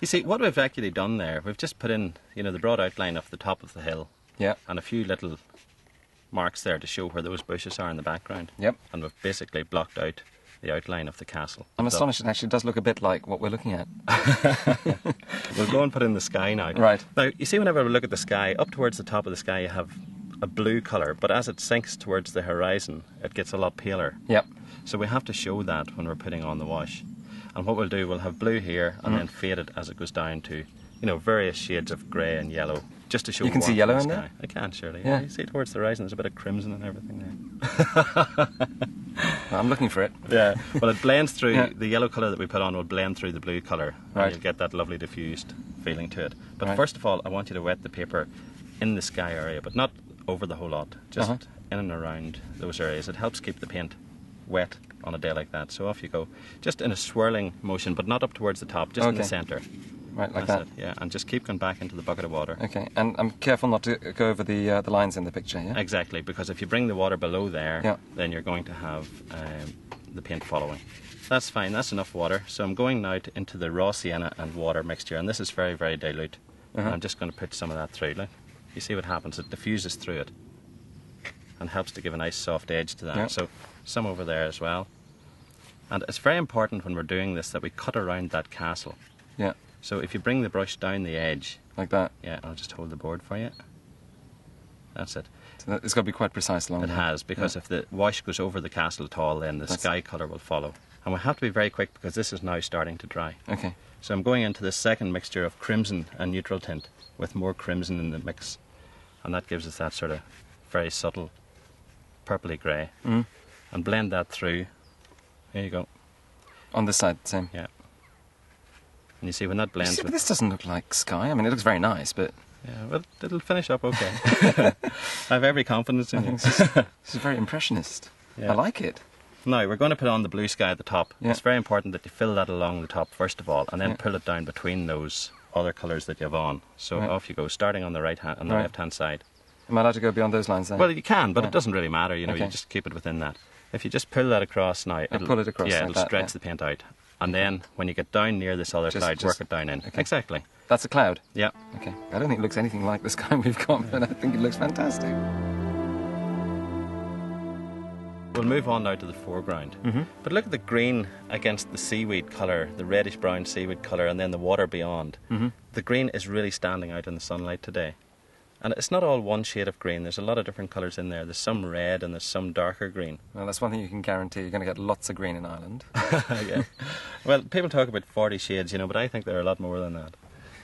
You see, what we've actually done there, we've just put in, you know, the broad outline of the top of the hill. Yeah. And a few little marks there to show where those bushes are in the background. Yep. And we've basically blocked out the outline of the castle. I'm astonished, it actually does look a bit like what we're looking at. We'll go and put in the sky now. Right. Now, you see, whenever we look at the sky, up towards the top of the sky you have a blue colour, but as it sinks towards the horizon, it gets a lot paler. Yep. So we have to show that when we're putting on the wash. And what we'll do, we'll have blue here and then fade it as it goes down to, you know, various shades of grey and yellow, just to show. You can see yellow in there? I can, surely. Yeah. You see towards the horizon, there's a bit of crimson and everything there. I'm looking for it. Yeah. Well, it blends through, the yellow colour that we put on will blend through the blue colour, and you'll get that lovely diffused feeling to it. But first of all, I want you to wet the paper in the sky area, but not over the whole lot, just in and around those areas. It helps keep the paint wet on a day like that. So off you go, just in a swirling motion, but not up towards the top, just in the centre. Right, like that. Yeah, and just keep going back into the bucket of water. Okay, and I'm careful not to go over the lines in the picture, yeah? Exactly, because if you bring the water below there, then you're going to have the paint following. That's fine, that's enough water. So I'm going now into the raw sienna and water mixture, and this is very, very dilute. And I'm just going to put some of that through. Look, you see what happens, it diffuses through it and helps to give a nice soft edge to that. So some over there as well. And it's very important when we're doing this that we cut around that castle. Yeah. So if you bring the brush down the edge. Like that? Yeah, I'll just hold the board for you. That's it. So it's got to be quite precise along there. It has, because if the wash goes over the castle at all, then the sky colour will follow. And we'll have to be very quick because this is now starting to dry. Okay. So I'm going into the second mixture of crimson and neutral tint with more crimson in the mix. And that gives us that sort of very subtle purpley grey. And blend that through. There you go. On this side, same. Yeah. And you see when that blends. See, but this doesn't look like sky. I mean, it looks very nice, but yeah, well, it'll finish up okay. I have every confidence in you. This is very impressionist. Yeah. I like it. Now we're going to put on the blue sky at the top. Yeah. It's very important that you fill that along the top first of all, and then pull it down between those other colours that you have on. So off you go, starting on the right hand, on the left hand side. Am I allowed to go beyond those lines then? Well, you can, but it doesn't really matter. You know, you just keep it within that. If you just pull that across now, it'll pull it across. Yeah, like it'll stretch the paint out, and then when you get down near this other cloud, just work it down in. Okay. Exactly. That's a cloud. Yeah. Okay. I don't think it looks anything like the sky we've got, but I think it looks fantastic. We'll move on now to the foreground. But look at the green against the seaweed colour, the reddish brown seaweed colour, and then the water beyond. The green is really standing out in the sunlight today. And it's not all one shade of green, there's a lot of different colours in there. There's some red and there's some darker green. Well, that's one thing you can guarantee, you're going to get lots of green in Ireland. Well, people talk about 40 shades, you know, but I think there are a lot more than that.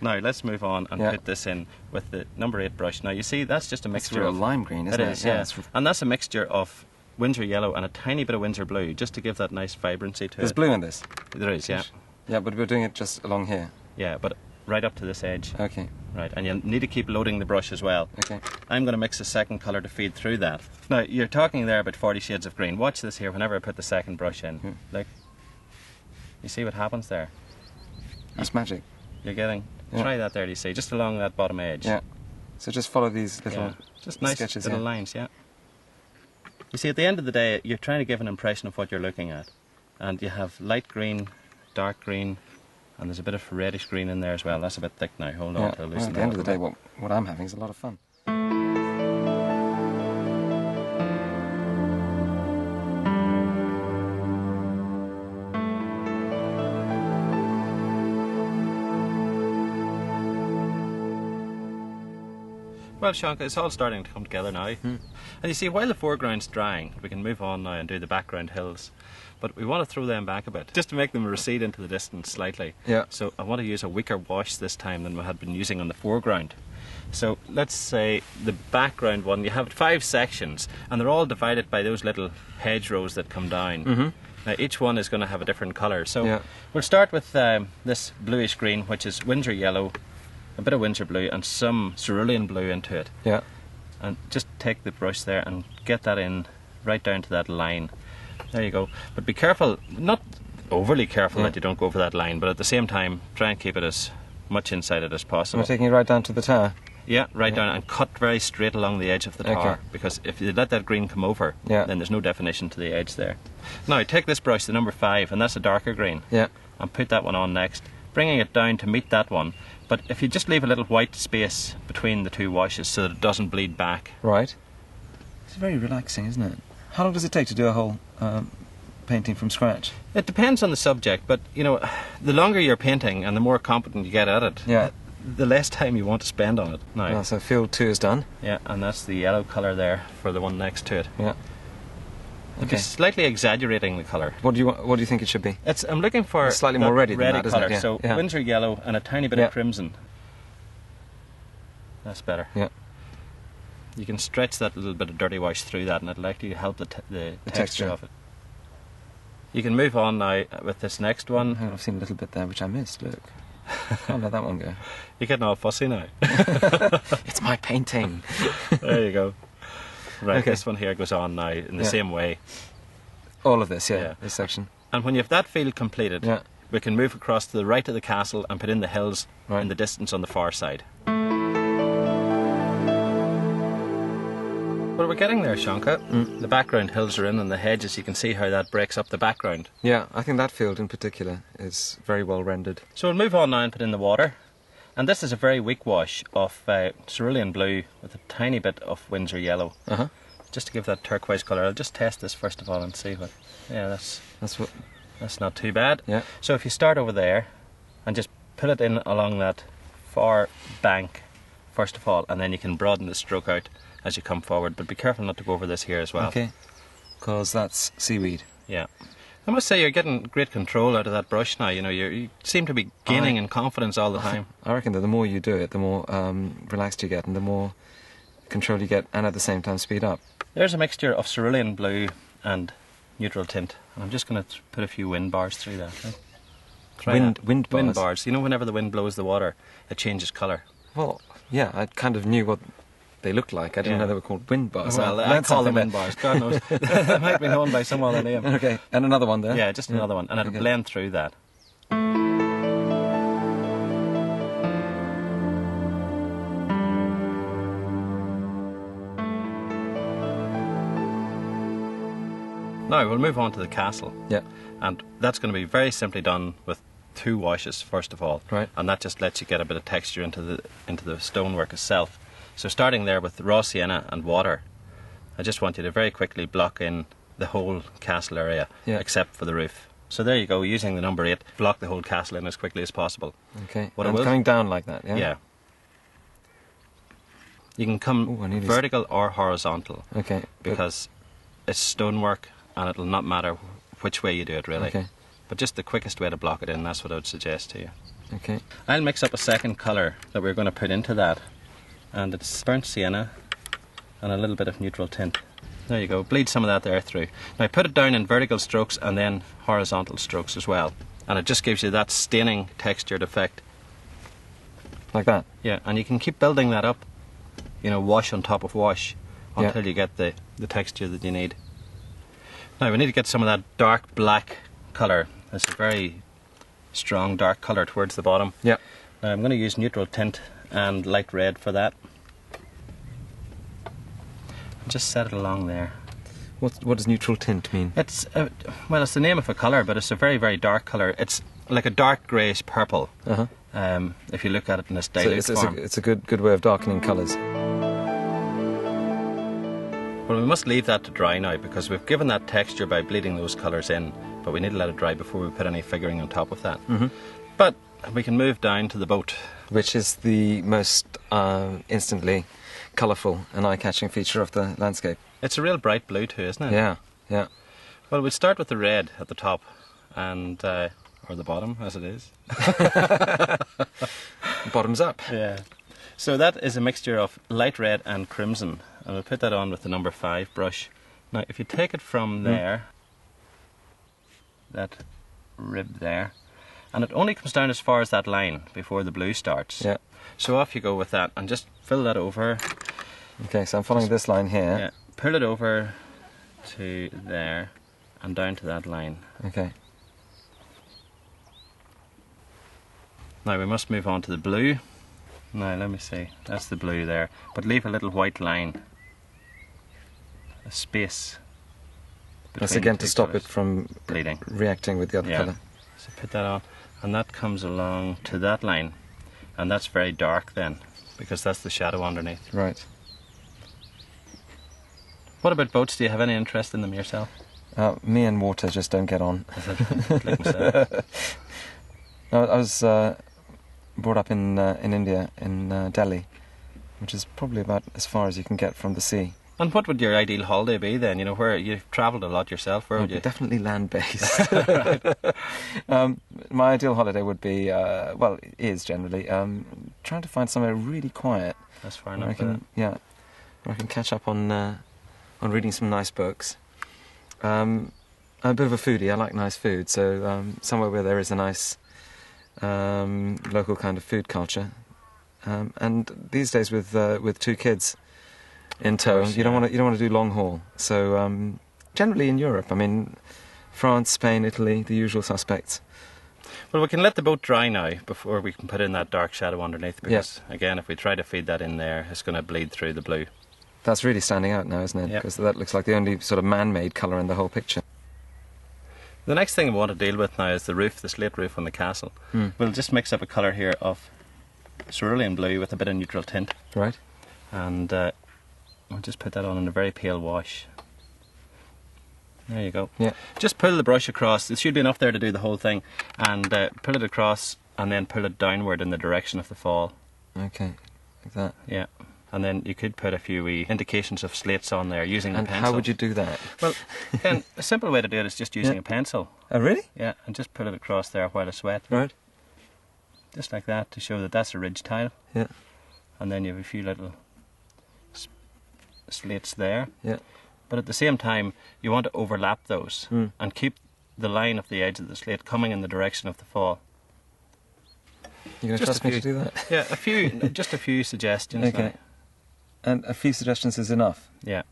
Now, let's move on and put this in with the number 8 brush. Now, you see, that's just a mixture of lime green, isn't it? It is, yeah. And that's a mixture of Windsor yellow and a tiny bit of Windsor blue, just to give that nice vibrancy to it. There's blue in this? There is, yeah. Yeah, but we're doing it just along here. Yeah, but right up to this edge. Okay. Right, and you'll need to keep loading the brush as well. Okay. I'm going to mix a second colour to feed through that. Now, you're talking there about 40 shades of green. Watch this here whenever I put the second brush in. Look. You see what happens there? That's magic. You're getting... Try that there, you see, just along that bottom edge. Yeah. So just follow these little just nice sketches, little lines, You see, at the end of the day, you're trying to give an impression of what you're looking at. And you have light green, dark green... And there's a bit of reddish green in there as well. That's a bit thick now. Hold on till it loosens. At the end of the day, what I'm having is a lot of fun. Well, Sankha, it's all starting to come together now. And you see, while the foreground's drying, we can move on now and do the background hills. But we want to throw them back a bit, just to make them recede into the distance slightly. Yeah. So I want to use a weaker wash this time than we had been using on the foreground. So let's say the background one, you have 5 sections, and they're all divided by those little hedgerows that come down. Now, each one is going to have a different colour. So we'll start with this bluish green, which is Windsor yellow, a bit of Windsor blue and some cerulean blue into it. Yeah. And just take the brush there and get that in right down to that line. There you go. But be careful, not overly careful that you don't go over that line, but at the same time, try and keep it as much inside it as possible. We're taking it right down to the tower? Yeah, right down and cut very straight along the edge of the tower, because if you let that green come over, then there's no definition to the edge there. Now, take this brush, the number 5, and that's a darker green. Yeah. And put that one on next. bringing it down to meet that one. But if you just leave a little white space between the two washes so that it doesn't bleed back. Right. It's very relaxing, isn't it? How long does it take to do a whole painting from scratch? It depends on the subject, but you know, the longer you're painting and the more competent you get at it, the less time you want to spend on it. Now, so field 2 is done. Yeah, and that's the yellow colour there for the one next to it. Yeah. Okay. It's slightly exaggerating the colour. What do you want, what do you think it should be? It's, I'm looking for it's slightly more reddy than that, isn't it? Yeah. So Windsor yellow and a tiny bit of crimson. That's better. Yeah. You can stretch that little bit of dirty wash through that, and it'll actually help the texture of it. You can move on now with this next one. Oh, I've seen a little bit there which I missed. Look. Can't let that one go. You're getting all fussy now. It's my painting. There you go. Right, this one here goes on now in the same way. All of this, this section. And when you have that field completed, we can move across to the right of the castle and put in the hills in the distance on the far side. Well, we're getting there, Sankha. The background hills are in, and the hedges, you can see how that breaks up the background. Yeah, I think that field in particular is very well rendered. So we'll move on now and put in the water. And this is a very weak wash of cerulean blue with a tiny bit of Windsor yellow. Just to give that turquoise colour. I'll just test this first of all and see what... Yeah, that's not too bad. Yeah. So if you start over there and just put it in along that far bank first of all, and then you can broaden the stroke out as you come forward, but be careful not to go over this here as well. Okay, because that's seaweed. Yeah. I must say you're getting great control out of that brush now, you know, you seem to be gaining in confidence all the time. I reckon that the more you do it, the more relaxed you get and the more control you get, and at the same time speed up. There's a mixture of cerulean blue and neutral tint. I'm just going to put a few wind bars through that. Wind bars? Wind bars. You know, whenever the wind blows the water, it changes colour. Well, yeah, I kind of knew what they looked like. I didn't know they were called wind bars. Well, I call them wind bars. God knows. They might be known by some other name. Okay, and another one there? Yeah, just another one. And it'll blend through that. Now, we'll move on to the castle. Yeah. And that's going to be very simply done with 2 washes, first of all. Right. And that just lets you get a bit of texture into the stonework itself. So starting there with raw sienna and water, I just want you to very quickly block in the whole castle area, except for the roof. So there you go, using the number 8, block the whole castle in as quickly as possible. Okay, and coming down like that, yeah? Yeah. You can come vertical or horizontal, because it's stonework and it'll not matter which way you do it, really. Okay. But just the quickest way to block it in, that's what I would suggest to you. Okay. I'll mix up a second colour that we're going to put into that. And it's burnt sienna and a little bit of neutral tint. There you go, bleed some of that there through. Now put it down in vertical strokes and then horizontal strokes as well. And it just gives you that staining textured effect. Like that? Yeah, and you can keep building that up, you know, wash on top of wash until you get the texture that you need. Now we need to get some of that dark black colour. It's a very strong dark colour towards the bottom. Yeah. Now I'm going to use neutral tint and light red for that. Just set it along there. What does neutral tint mean? It's well, it's the name of a colour, but it's a very, very dark colour. It's like a dark greyish purple. If you look at it in this dilute form, it's a good way of darkening colours. Well, we must leave that to dry now because we've given that texture by bleeding those colours in, but we need to let it dry before we put any figuring on top of that. But we can move down to the boat, which is the most instantly colourful and eye-catching feature of the landscape. It's a real bright blue too, isn't it? Yeah, yeah. Well, we'll start with the red at the top, and or the bottom, as it is. Bottoms up. Yeah. So that is a mixture of light red and crimson, and we'll put that on with the number 5 brush. Now, if you take it from there, that rib there, and it only comes down as far as that line before the blue starts. Yeah. So off you go with that and just fill that over. Okay, so I'm following this line here. Yeah. Pull it over to there and down to that line. Okay. Now we must move on to the blue. Now let me see. That's the blue there. But leave a little white line. A space. That's again to stop it from bleeding. Reacting with the other colour. So put that on. and that comes along to that line, and that's very dark then, because that's the shadow underneath. Right. What about boats? Do you have any interest in them yourself? Me and water just don't get on. No, I was brought up in India, in Delhi, which is probably about as far as you can get from the sea. And what would your ideal holiday be then? You know, where you've travelled a lot yourself, where would you? Definitely land-based. My ideal holiday would be, well, it is generally, trying to find somewhere really quiet. That's far enough. Yeah, where I can catch up on reading some nice books. I'm a bit of a foodie. I like nice food, so somewhere where there is a nice local kind of food culture. And these days, with two kids in tow, you don't want to do long haul. So generally in Europe, I mean, France, Spain, Italy, the usual suspects. Well, we can let the boat dry now before we can put in that dark shadow underneath, because again, if we try to feed that in there, it's going to bleed through the blue. That's really standing out now, isn't it? Yep. Because that looks like the only sort of man-made colour in the whole picture. The next thing we want to deal with now is the roof, the slate roof on the castle. Mm. We'll just mix up a colour here of cerulean blue with a bit of neutral tint. Right. And I'll just put that on in a very pale wash. There you go. Yeah. Just pull the brush across. There should be enough there to do the whole thing. And pull it across and then pull it downward in the direction of the fall. Okay, like that. Yeah. And then you could put a few wee indications of slates on there using a pencil. How would you do that? Well, then a simple way to do it is just using a pencil. Oh, really? Yeah, and just put it across there while it's wet. Right. Just like that, to show that that's a ridge tile. Yeah. And then you have a few little slates there. Yeah. But at the same time, you want to overlap those and keep the line of the edge of the slate coming in the direction of the fall. You're going to trust me to do that? Yeah, a few, just a few suggestions. Okay. Now. And a few suggestions is enough. Yeah,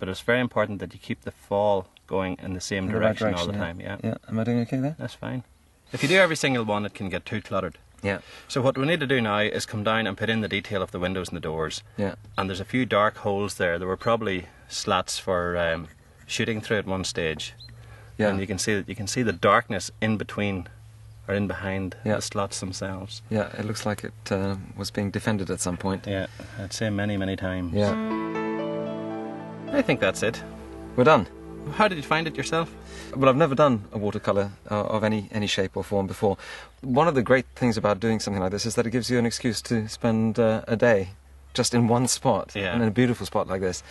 but it's very important that you keep the fall going in the same direction all the time. Yeah. Yeah. Am I doing okay there? That's fine. If you do every single one, it can get too cluttered. Yeah. So what we need to do now is come down and put in the detail of the windows and the doors. Yeah. And there's a few dark holes there. There were probably slats for shooting through at one stage. Yeah. And you can see that the darkness in between, or in behind the slots themselves. Yeah, it looks like it was being defended at some point. Yeah, I'd say many, many times. Yeah. I think that's it. We're done. How did you find it yourself? Well, I've never done a watercolour of any shape or form before. One of the great things about doing something like this is that it gives you an excuse to spend a day just in one spot, and in a beautiful spot like this,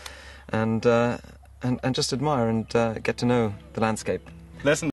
and just admire and get to know the landscape. Listen.